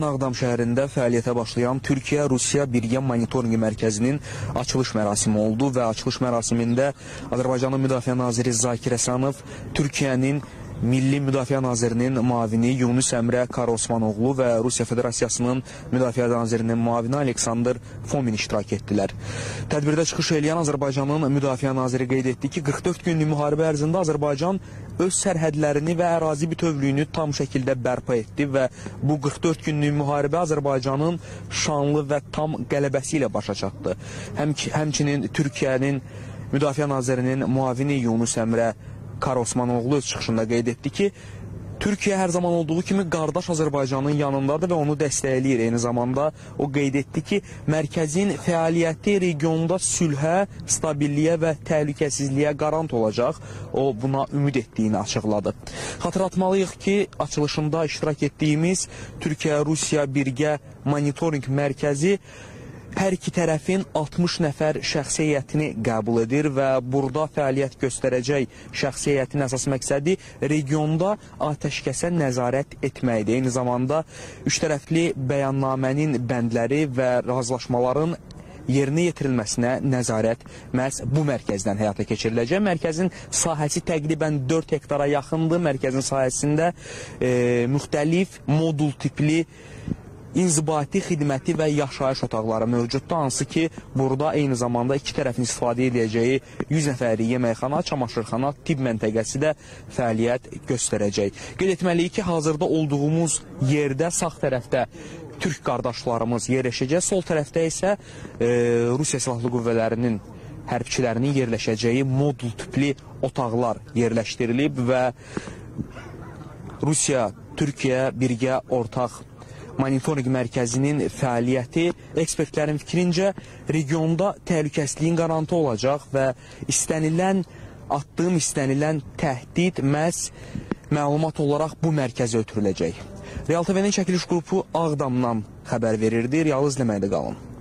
Ağdam şəhərində fəaliyyətə başlayan Türkiye-Rusiya Birgə Monitorinq Mərkəzinin açılış mərasimi oldu və açılış mərasimində Azərbaycanın Müdafiə Naziri Zakir Həsənov, Türkiyənin Milli Müdafiə Nazirinin müavini Yunus Əmrə Karaosmanoğlu və Rusiya Federasiyasının Müdafiə Nazirinin müavini Aleksandr Fomin iştirak etdilər. Tədbirdə çıxış eləyən Azərbaycanın Müdafiə Naziri qeyd etdi ki, 44 günlük müharibə ərzində Azərbaycan öz sərhədlərini və ərazi bütövlüyünü tam şəkildə bərpa etdi və bu 44 günlük müharibə Azərbaycanın şanlı və tam qələbəsi ilə başa çatdı. Həmçinin Türkiyənin Müdafiə Nazirinin müavini Yunus Əmrə Karaosmanoğlu öz çıxışında qeyd etdi ki, Türkiyə hər zaman olduğu kimi qardaş Azərbaycanın yanındadır və onu dəstəkləyir. Eyni zamanda o qeyd etdi ki, mərkəzin fəaliyyəti regionda sülhə, stabilliyə və təhlükəsizliyə qarant olacaq. O buna ümid etdiyini açıqladı. Xatırlatmalıyıq ki, açılışında iştirak etdiyimiz Türkiyə-Rusiya Birgə Monitorinq Mərkəzi hər iki tərəfin 60 nəfər şəxsiyyətini qəbul edir və burada fəaliyyət göstərəcək şəxsiyyətin əsas məqsədi regionda atəşkəsə nəzarət etməkdir. Eyni zamanda üç tərəfli bəyannamənin bəndləri və razılaşmaların yerinə yetirilməsinə nəzarət məhz bu mərkəzdən həyata keçiriləcək. Mərkəzin sahəsi təqribən 4 hektara yaxındır. Mərkəzin sahəsində müxtəlif modul tipli inzibati xidməti və yaşayış otaqları mövcuddur, hansı ki burada eyni zamanda iki tərəfin istifadə edəcəyi 100 nəfərlik yeməkxana, çamaşırxana, tibb məntəqəsi də fəaliyyət göstərəcək. Qeyd etməliyik ki, hazırda olduğumuz yerdə sağ tərəfdə türk qardaşlarımız yerləşəcək, sol tərəfdə isə Rusiya Silahlı Qüvvələrinin hərbçilərinin yerləşəcəyi modul tipli otaqlar yerləşdirilib və Rusiya-Türkiyə birgə ortaq Monitorinq mərkəzinin fəaliyyəti ekspertlərin fikrincə regionda təhlükəsizliyin qarantı olacaq və istənilən təhdid məhz məlumat olaraq bu mərkəzə ötürüləcək. Real TV-nin çəkiliş qrupu Ağdamdan xəbər verirdi. Real izləməkdə qalın.